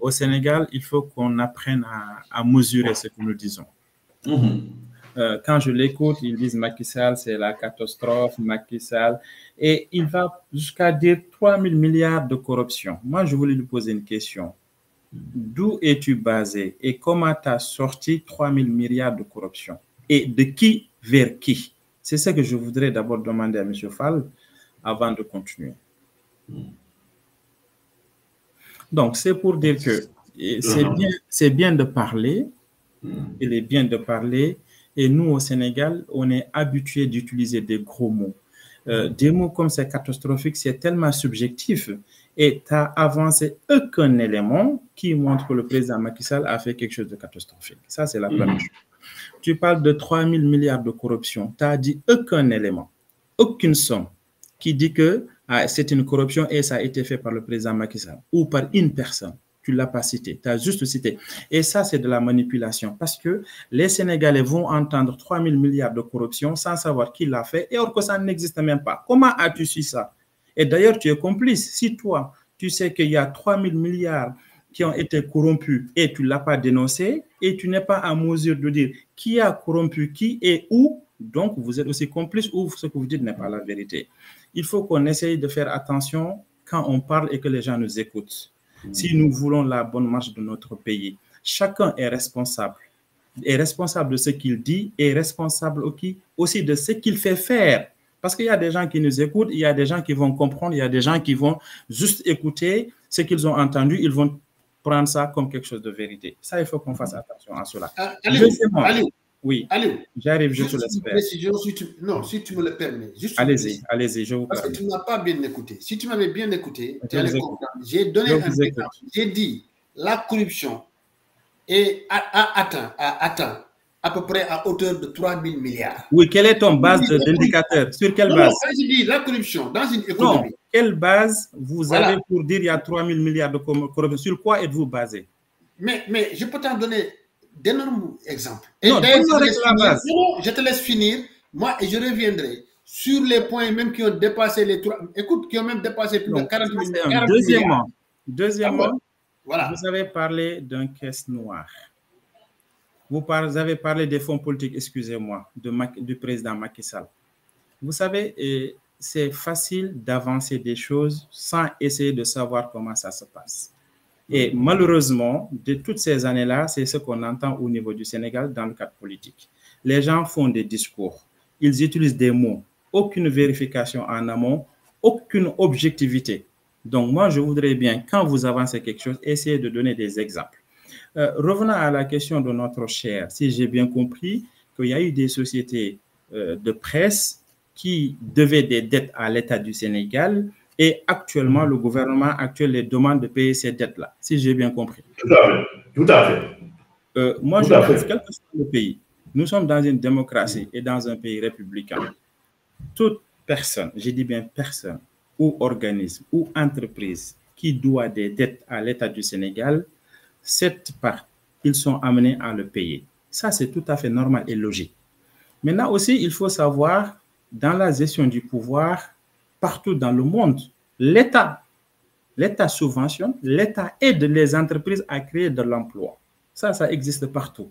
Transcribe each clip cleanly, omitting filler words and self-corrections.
Au Sénégal, il faut qu'on apprenne à mesurer ce que nous disons. Quand je l'écoute, ils disent Macky Sall, c'est la catastrophe, Macky Sall. Et il va jusqu'à dire 3 000 milliards de corruption. Moi, je voulais lui poser une question. D'où es-tu basé et comment tu as sorti 3 000 milliards de corruption? Et de qui vers qui? C'est ce que je voudrais d'abord demander à M. Fall avant de continuer. Donc, c'est pour dire que c'est bien de parler, il est bien de parler. Et nous, au Sénégal, on est habitué d'utiliser des gros mots. Des mots comme c'est catastrophique, c'est tellement subjectif. Et tu n'as avancé aucun élément qui montre que le président Macky Sall a fait quelque chose de catastrophique. Ça, c'est la première chose. Tu parles de 3 000 milliards de corruption. Tu n'as dit aucun élément, aucune somme qui dit que c'est une corruption et ça a été fait par le président Macky Sall ou par une personne. Tu ne l'as pas cité, tu as juste cité. Et ça, c'est de la manipulation parce que les Sénégalais vont entendre 3 000 milliards de corruption sans savoir qui l'a fait et alors que ça n'existe même pas. Comment as-tu su ça? Et d'ailleurs, tu es complice. Si toi, tu sais qu'il y a 3 000 milliards qui ont été corrompus et tu ne l'as pas dénoncé et tu n'es pas en mesure de dire qui a corrompu qui et où, donc vous êtes aussi complice ou ce que vous dites n'est pas la vérité. Il faut qu'on essaye de faire attention quand on parle et que les gens nous écoutent. Si nous voulons la bonne marche de notre pays, chacun est responsable de ce qu'il dit et responsable aussi de ce qu'il fait faire. Parce qu'il y a des gens qui nous écoutent, il y a des gens qui vont comprendre, il y a des gens qui vont juste écouter ce qu'ils ont entendu, ils vont prendre ça comme quelque chose de vérité. Ça, il faut qu'on fasse attention à cela. J'arrive, je te l'espère. Non, si tu me le permets. Allez-y, allez-y, je vous parle. Parce que tu ne m'as pas bien écouté. Si tu m'avais bien écouté, tu allais comprendre. J'ai donné un exemple. J'ai dit, la corruption a atteint à peu près à hauteur de 3 000 milliards. Oui, quelle est ton base d'indicateur? Sur quelle base? Non, j'ai dit la corruption dans une économie. Non, quelle base vous avez pour dire il y a 3 000 milliards de corruption? Sur quoi êtes-vous basé? Mais je peux t'en donner d'énormes exemples. Je te laisse finir, moi, et je reviendrai sur les points même qui ont dépassé les 3. Écoute, qui ont même dépassé plus de 40 milliards. Deuxièmement, voilà. Vous avez parlé d'un caisse noire. Vous avez parlé des fonds politiques, excusez-moi, du président Macky Sall. Vous savez, c'est facile d'avancer des choses sans essayer de savoir comment ça se passe. Et malheureusement, de toutes ces années-là, c'est ce qu'on entend au niveau du Sénégal dans le cadre politique. Les gens font des discours, ils utilisent des mots, aucune vérification en amont, aucune objectivité. Donc moi, je voudrais bien, quand vous avancez quelque chose, essayer de donner des exemples. Revenant à la question de notre chaire, si j'ai bien compris qu'il y a eu des sociétés de presse qui devaient des dettes à l'État du Sénégal, et actuellement, le gouvernement actuel les demande de payer ces dettes-là, si j'ai bien compris. Tout à fait. Tout à fait. Moi, je pense que quel que soit le pays, nous sommes dans une démocratie et dans un pays républicain. Toute personne, je dis bien personne, ou organisme, ou entreprise qui doit des dettes à l'État du Sénégal, cette part, ils sont amenés à le payer. Ça, c'est tout à fait normal et logique. Maintenant aussi, il faut savoir, dans la gestion du pouvoir, partout dans le monde, l'État subventionne, l'État aide les entreprises à créer de l'emploi. Ça existe partout.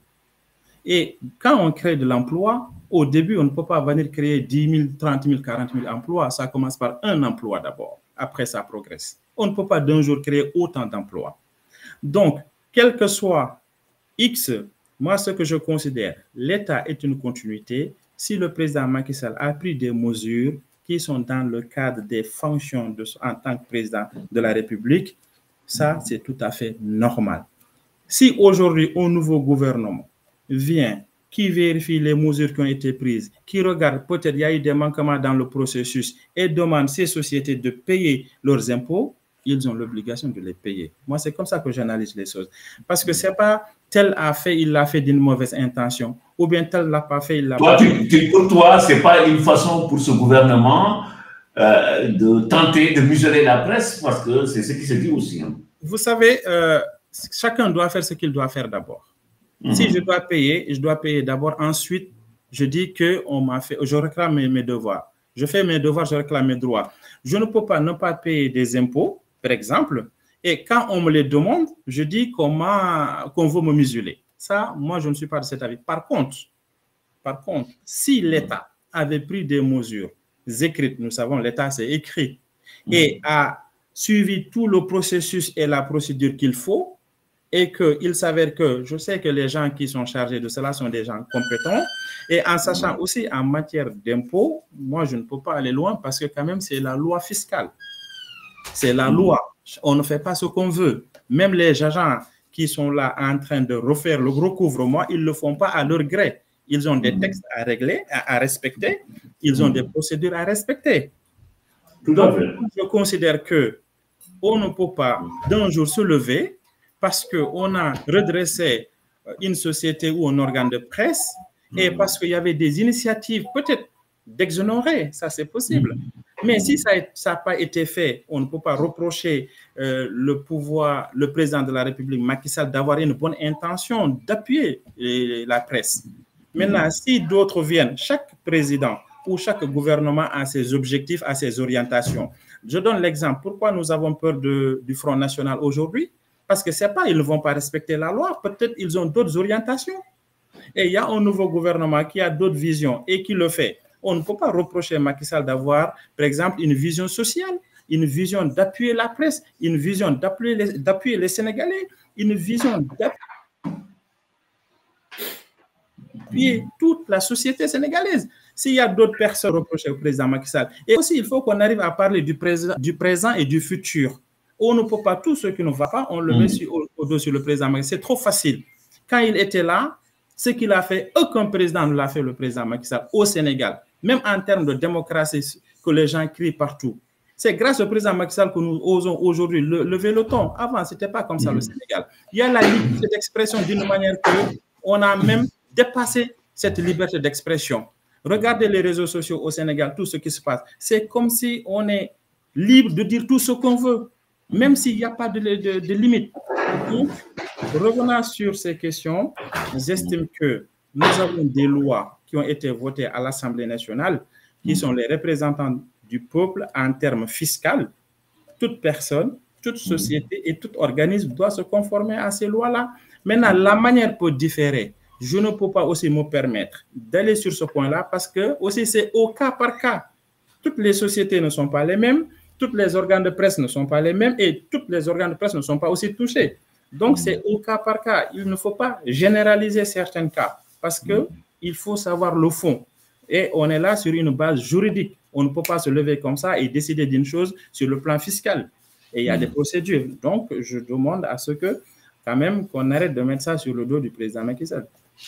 Et quand on crée de l'emploi, au début, on ne peut pas venir créer 10 000, 30 000, 40 000 emplois. Ça commence par un emploi d'abord. Après, ça progresse. On ne peut pas d'un jour créer autant d'emplois. Donc, quel que soit X, moi, ce que je considère, l'État est une continuité. Si le président Macky Sall a pris des mesures qui sont dans le cadre des fonctions en tant que président de la République, ça, c'est tout à fait normal. Si aujourd'hui, un nouveau gouvernement vient, qui vérifie les mesures qui ont été prises, qui regarde peut-être qu'il y a eu des manquements dans le processus et demande ces sociétés de payer leurs impôts, ils ont l'obligation de les payer. Moi, c'est comme ça que j'analyse les choses. Parce que ce n'est pas tel a fait, il l'a fait d'une mauvaise intention. Ou bien tel l'a pas fait, il l'a pas fait. Pour toi, ce n'est pas une façon pour ce gouvernement de tenter de museler la presse, parce que c'est ce qui se dit aussi. Hein. Vous savez, chacun doit faire ce qu'il doit faire d'abord. Si je dois payer d'abord. Ensuite, je dis que je réclame mes devoirs. Je fais mes devoirs, je réclame mes droits. Je ne peux pas ne pas payer des impôts, par exemple, Et quand on me les demande, je dis qu'on veut me museler. Ça, moi, je ne suis pas de cet avis. Par contre, si l'État avait pris des mesures écrites, nous savons, l'État, c'est écrit, et a suivi tout le processus et la procédure qu'il faut, et qu'il s'avère que, je sais que les gens qui sont chargés de cela sont des gens compétents, et en sachant aussi en matière d'impôts, moi, je ne peux pas aller loin parce que quand même, c'est la loi fiscale. C'est la loi. On ne fait pas ce qu'on veut. Même les agents qui sont là en train de refaire le recouvrement, ils ne le font pas à leur gré. Ils ont des textes à régler, à respecter. Ils ont des procédures à respecter. Donc, je considère qu'on ne peut pas d'un jour se lever parce qu'on a redressé une société ou un organe de presse et parce qu'il y avait des initiatives peut-être d'exonérer, ça c'est possible. Mais si ça n'a pas été fait, on ne peut pas reprocher le président de la République, Macky Sall, d'avoir une bonne intention d'appuyer la presse. Maintenant, si d'autres viennent, chaque président ou chaque gouvernement a ses objectifs, a ses orientations. Je donne l'exemple. Pourquoi nous avons peur du Front National aujourd'hui? Parce que c'est pas, ils ne vont pas respecter la loi. Peut-être ils ont d'autres orientations. Et il y a un nouveau gouvernement qui a d'autres visions et qui le fait. On ne peut pas reprocher Macky Sall d'avoir, par exemple, une vision sociale, une vision d'appuyer la presse, une vision d'appuyer les Sénégalais, une vision d'appuyer toute la société sénégalaise. S'il y a d'autres personnes reprochées au président Macky Sall. Et aussi, il faut qu'on arrive à parler du présent et du futur. On ne peut pas, tout ce qui ne va pas, on le met au dos sur le président Macky Sall. C'est trop facile. Quand il était là, ce qu'il a fait, aucun président ne l'a fait, le président Macky Sall, au Sénégal. Même en termes de démocratie que les gens crient partout. C'est grâce au président Macky Sall que nous osons aujourd'hui lever le ton. Avant, ce n'était pas comme ça le Sénégal. Il y a la liberté d'expression d'une manière qu'on a même dépassé cette liberté d'expression. Regardez les réseaux sociaux au Sénégal, tout ce qui se passe. C'est comme si on est libre de dire tout ce qu'on veut, même s'il n'y a pas de limite. Donc, revenant sur ces questions, j'estime que nous avons des lois qui ont été votées à l'Assemblée nationale, qui sont les représentants du peuple en termes fiscaux. Toute personne, toute société et tout organisme doit se conformer à ces lois-là. Maintenant, la manière peut différer. Je ne peux pas aussi me permettre d'aller sur ce point-là parce que aussi c'est au cas par cas. Toutes les sociétés ne sont pas les mêmes, tous les organes de presse ne sont pas les mêmes et tous les organes de presse ne sont pas aussi touchés. Donc, c'est au cas par cas. Il ne faut pas généraliser certains cas parce qu'il faut savoir le fond. Et on est là sur une base juridique. On ne peut pas se lever comme ça et décider d'une chose sur le plan fiscal. Et il y a des procédures. Donc, je demande à ce que, quand même, qu'on arrête de mettre ça sur le dos du président Macky Sall.